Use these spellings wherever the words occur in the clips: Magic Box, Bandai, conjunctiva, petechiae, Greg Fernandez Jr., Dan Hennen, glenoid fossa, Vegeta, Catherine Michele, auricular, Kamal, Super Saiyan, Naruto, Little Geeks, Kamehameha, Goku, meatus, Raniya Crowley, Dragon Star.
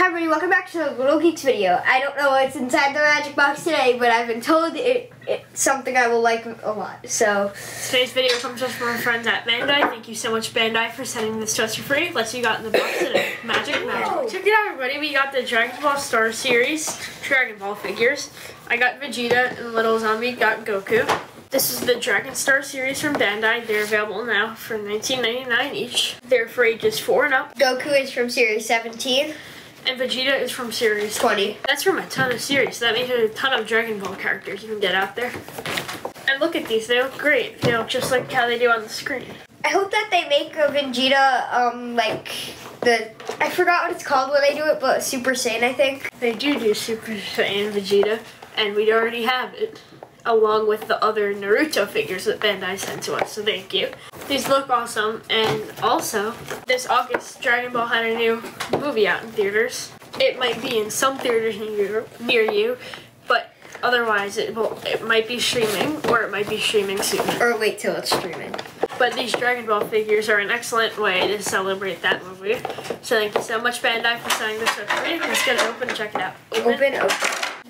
Hi everybody, welcome back to the Little Geeks video. I don't know what's inside the magic box today, but I've been told it's something I will like a lot, so. Today's video comes from our friends at Bandai. Thank you so much, Bandai, for sending this to us for free. Let's see what you got in the box today. Magic. Check it out, everybody. We got the Dragon Ball Star series, Dragon Ball figures. I got Vegeta and Little Zombie got Goku. This is the Dragon Star series from Bandai. They're available now for $19.99 each. They're for ages 4 and up. Goku is from series 17. And Vegeta is from series 20. That's from a ton of series. So that means there's a ton of Dragon Ball characters you can get out there. And look at these. They look great. They look just like how they do on the screen. I hope that they make a Vegeta, like the... I forgot what it's called when they do it, but Super Saiyan, I think. They do Super Saiyan Vegeta, and we already have it, along with the other Naruto figures that Bandai sent to us, so thank you. These look awesome, and also, this August, Dragon Ball had a new movie out in theaters. It might be in some theaters near you, but otherwise it might be streaming, or it might be streaming soon. Or wait till it's streaming. But these Dragon Ball figures are an excellent way to celebrate that movie. So thank you so much, Bandai, for sending this up for me. Let's get it open and check it out. Open.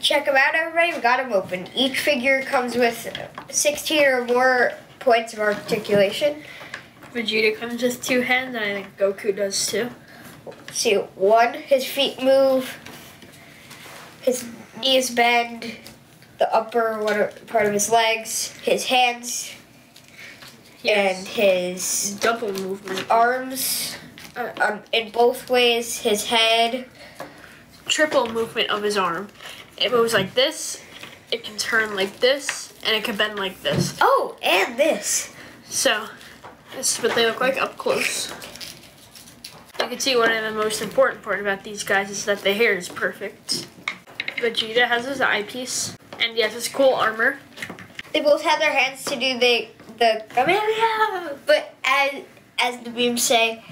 Check them out, everybody. We got them open. Each figure comes with 16 or more points of articulation. Vegeta comes with 2 hands, and I think Goku does too. Let's see, 1, his feet move, his knees bend, the upper part of his legs, his hands, yes, and his double movement arms in both ways, his head. Triple movement of his arm. It moves like this, it can turn like this, and it can bend like this. Oh, and this. So, this is what they look like up close. You can see one of the most important part about these guys is that the hair is perfect. Vegeta has his eyepiece, and he has his cool armor. They both have their hands to do the Kamehameha, but as the memes say,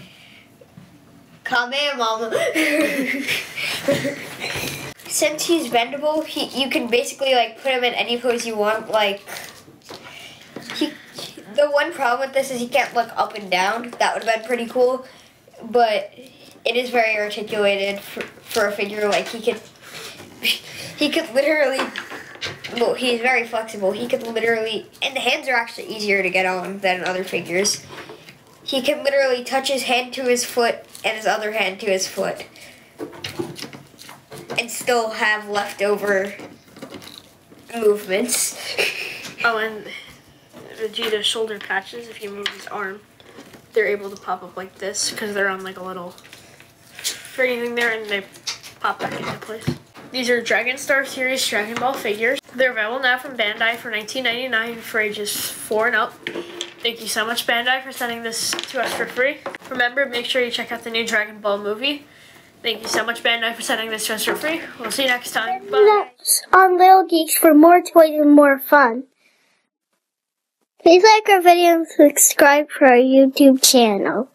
Kamehameha. Since he's bendable, you can basically like put him in any pose you want. Like, the one problem with this is he can't look up and down. That would have been pretty cool, but it is very articulated for a figure. Like he could literally. Well, he's very flexible. He could literally, and the hands are actually easier to get on than other figures. He can literally touch his hand to his foot and his other hand to his foot, and still have leftover movements. Oh, and Vegeta's shoulder patches, if you move his arm, they're able to pop up like this because they're on like a little friggin' thing there, and they pop back into place. These are Dragon Star series Dragon Ball figures. They're available now from Bandai for $19.99 for ages 4 and up. Thank you so much, Bandai, for sending this to us for free. Remember, make sure you check out the new Dragon Ball movie. Thank you so much, Bandai, for sending this to us for free. We'll see you next time. Bye. On Little Geeks for more toys and more fun. Please like our video and subscribe to our YouTube channel.